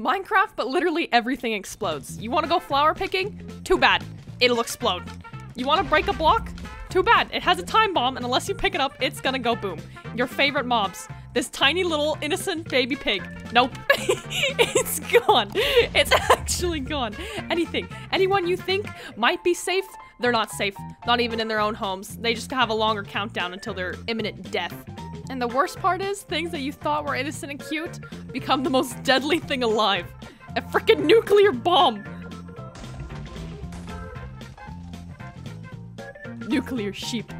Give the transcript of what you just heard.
Minecraft, but literally everything explodes. You want to go flower picking? Too bad. It'll explode. You want to break a block? Too bad. It has a time bomb, and unless you pick it up, it's gonna go boom. Your favorite mobs. This tiny little innocent baby pig. Nope. It's gone. It's actually gone. Anything. Anyone you think might be safe, they're not safe. Not even in their own homes. They just have a longer countdown until their imminent death. And the worst part is, things that you thought were innocent and cute become the most deadly thing alive. A freaking nuclear bomb. Nuclear sheep.